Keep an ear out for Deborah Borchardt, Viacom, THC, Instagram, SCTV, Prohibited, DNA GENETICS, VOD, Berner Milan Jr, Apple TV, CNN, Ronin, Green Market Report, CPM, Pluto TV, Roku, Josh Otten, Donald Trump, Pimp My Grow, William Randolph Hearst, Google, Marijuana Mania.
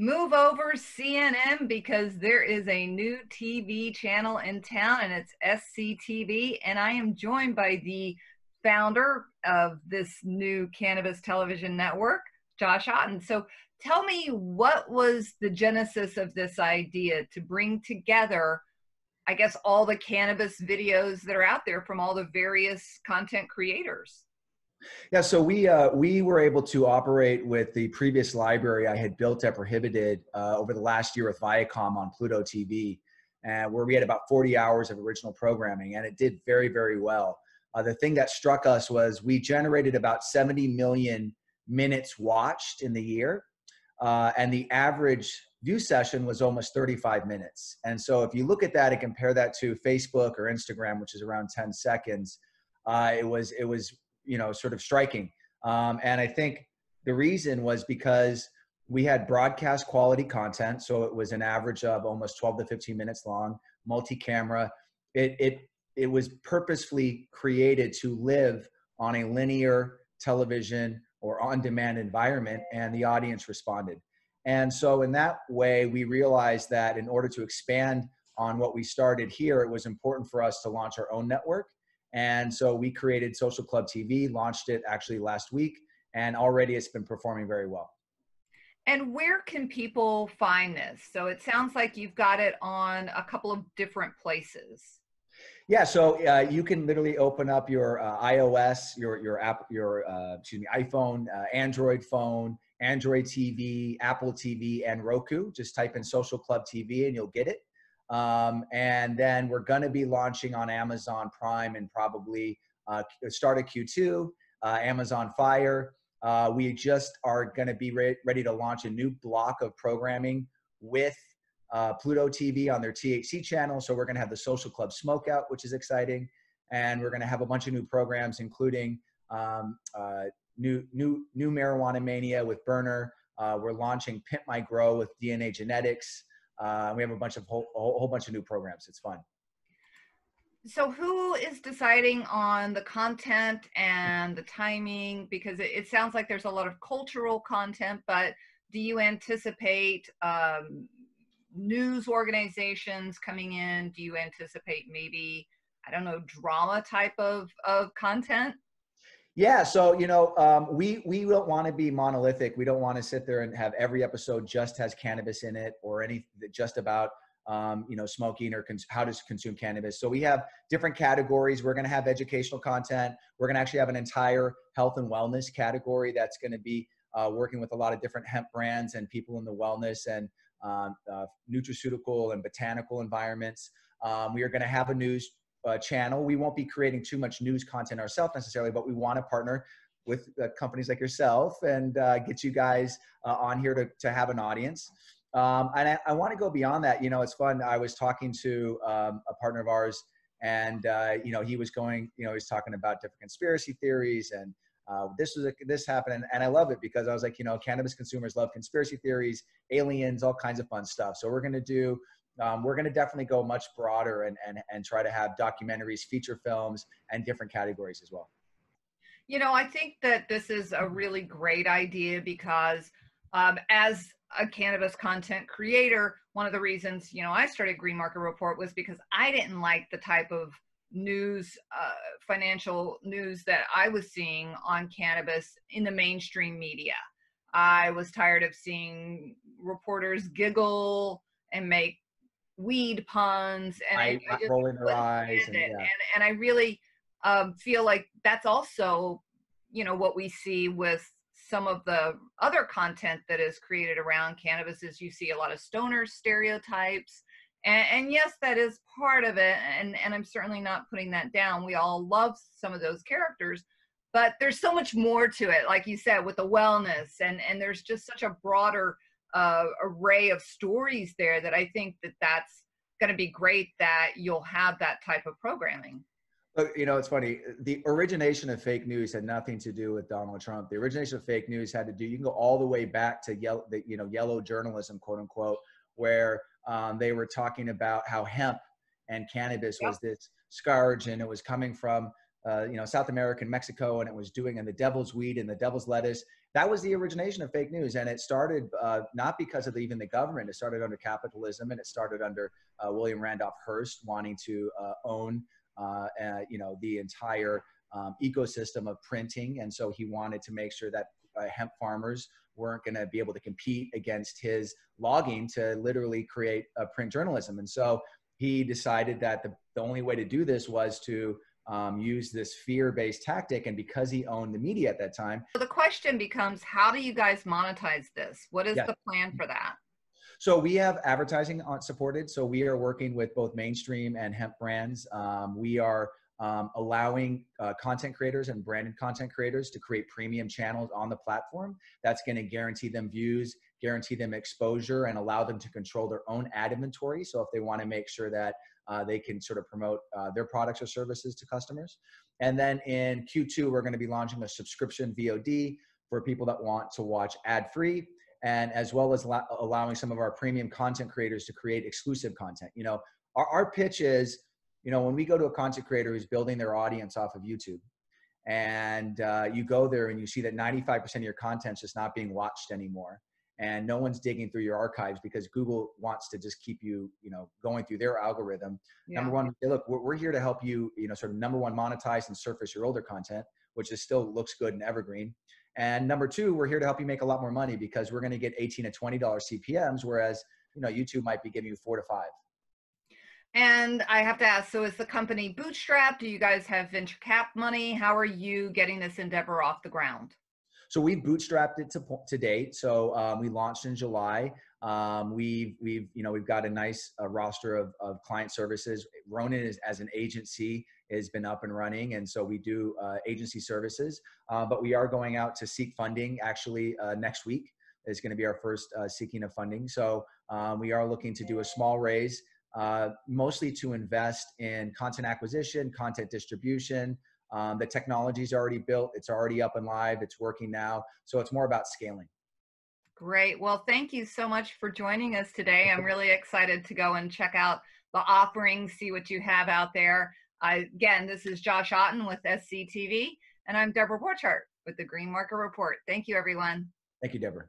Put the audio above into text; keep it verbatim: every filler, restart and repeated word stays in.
Move over, C N N, because there is a new T V channel in town, and it's S C T V, and I am joined by the founder of this new cannabis television network, Josh Otten. So tell me, what was the genesis of this idea to bring together, I guess, all the cannabis videos that are out there from all the various content creators? Yeah, so we, uh, we were able to operate with the previous library I had built at Prohibited uh, over the last year with Viacom on Pluto T V, and where we had about forty hours of original programming, and it did very, very well. Uh, the thing that struck us was we generated about seventy million minutes watched in the year, uh, and the average view session was almost thirty-five minutes. And so if you look at that and compare that to Facebook or Instagram, which is around ten seconds, uh, it was, it was you know, sort of striking. Um, and I think the reason was because we had broadcast quality content. So it was an average of almost twelve to fifteen minutes long, multi-camera. It, it, it was purposefully created to live on a linear television or on-demand environment, and the audience responded. And so in that way, we realized that in order to expand on what we started here, it was important for us to launch our own network. And so we created Social Club T V, launched it actually last week, and already it's been performing very well. And where can people find this? So it sounds like you've got it on a couple of different places. Yeah, so uh, you can literally open up your uh, iOS, your your app, your uh, excuse me, iPhone, uh, Android phone, Android T V, Apple T V, and Roku. Just type in Social Club T V, and you'll get it. Um, and then we're going to be launching on Amazon Prime and probably uh, start at Q two, uh, Amazon Fire. Uh, we just are going to be re ready to launch a new block of programming with uh, Pluto T V on their T H C channel. So we're going to have the Social Club Smokeout, which is exciting. And we're going to have a bunch of new programs, including um, uh, new, new, new Marijuana Mania with Berner. Uh, we're launching Pimp My Grow with D N A GENETICS. Uh, we have a bunch of whole, a whole bunch of new programs. It's fun. So who is deciding on the content and the timing? Because it, it sounds like there's a lot of cultural content, but do you anticipate um, news organizations coming in? Do you anticipate maybe, I don't know, drama type of, of content? Yeah, so, you know, um, we, we don't want to be monolithic. We don't want to sit there and have every episode just has cannabis in it, or any just about, um, you know, smoking or how to consume cannabis. So we have different categories. We're going to have educational content. We're going to actually have an entire health and wellness category that's going to be uh, working with a lot of different hemp brands and people in the wellness and um, uh, nutraceutical and botanical environments. Um, we are going to have a news Uh, channel. We won't be creating too much news content ourselves necessarily, but we want to partner with uh, companies like yourself and uh, get you guys uh, on here to, to have an audience. Um, and I, I want to go beyond that. You know, it's fun. I was talking to um, a partner of ours, and uh, you know, he was going, you know, he's talking about different conspiracy theories, and uh, this was a, this happened, and, and I love it, because I was like, you know, cannabis consumers love conspiracy theories, aliens, all kinds of fun stuff. So we're going to do. Um, we're going to definitely go much broader and, and, and try to have documentaries, feature films, and different categories as well. You know, I think that this is a really great idea, because um, as a cannabis content creator, one of the reasons, you know, I started Green Market Report was because I didn't like the type of news, uh, financial news that I was seeing on cannabis in the mainstream media. I was tired of seeing reporters giggle and make weed puns and I, I just rolling their eyes, and, yeah. and, and I really um, feel like that's also, you know, what we see with some of the other content that is created around cannabis. Is you see a lot of stoner stereotypes, and, and yes, that is part of it, and and I'm certainly not putting that down. We all love some of those characters, but there's so much more to it, like you said, with the wellness, and and there's just such a broader Uh, array of stories there that I think that that's going to be great, that you'll have that type of programming. You know, it's funny. The origination of fake news had nothing to do with Donald Trump. The origination of fake news had to do, you can go all the way back to yellow, the, you know, yellow journalism, quote unquote, where um, they were talking about how hemp and cannabis, yep, was this scourge, and it was coming from uh, you know, South America and Mexico, and it was doing, and the devil's weed and the devil's lettuce. That was the origination of fake news. And it started uh, not because of the, even the government. It started under capitalism, and it started under uh, William Randolph Hearst wanting to uh, own, uh, uh, you know, the entire um, ecosystem of printing. And so he wanted to make sure that uh, hemp farmers weren't going to be able to compete against his logging to literally create uh, print journalism. And so he decided that the, the only way to do this was to um, use this fear-based tactic. And because he owned the media at that time. So the question becomes, how do you guys monetize this? What is yeah. the plan for that? So we have advertising on supported. So we are working with both mainstream and hemp brands. Um, we are um, allowing uh, content creators and branded content creators to create premium channels on the platform. That's going to guarantee them views, guarantee them exposure, and allow them to control their own ad inventory. So if they want to make sure that uh, they can sort of promote uh, their products or services to customers. And then in Q two, we're going to be launching a subscription V O D for people that want to watch ad-free, and as well as allowing some of our premium content creators to create exclusive content. You know, our, our pitch is, you know, when we go to a content creator who's building their audience off of YouTube, and uh, you go there and you see that ninety-five percent of your content's just not being watched anymore. And no one's digging through your archives because Google wants to just keep you, you know, going through their algorithm. Yeah. Number one, look, we're, we're here to help you, you know, sort of number one, monetize and surface your older content, which is still looks good and evergreen. And number two, we're here to help you make a lot more money because we're going to get eighteen to twenty dollar C P Ms, whereas, you know, YouTube might be giving you four to five. And I have to ask, so is the company bootstrapped? Do you guys have venture cap money? How are you getting this endeavor off the ground? So we bootstrapped it to, to date. So um, we launched in July. Um, we've, we've, you know, we've got a nice uh, roster of, of client services. Ronin is, as an agency, has been up and running. And so we do uh, agency services, uh, but we are going out to seek funding actually uh, next week. Is going to be our first uh, seeking of funding. So um, we are looking to do a small raise, uh, mostly to invest in content acquisition, content distribution. Um, the technology is already built. It's already up and live. It's working now. So it's more about scaling. Great. Well, thank you so much for joining us today. I'm really excited to go and check out the offerings, see what you have out there. Uh, again, this is Josh Otten with S C T V, and I'm Deborah Borchardt with the Green Market Report. Thank you, everyone. Thank you, Deborah.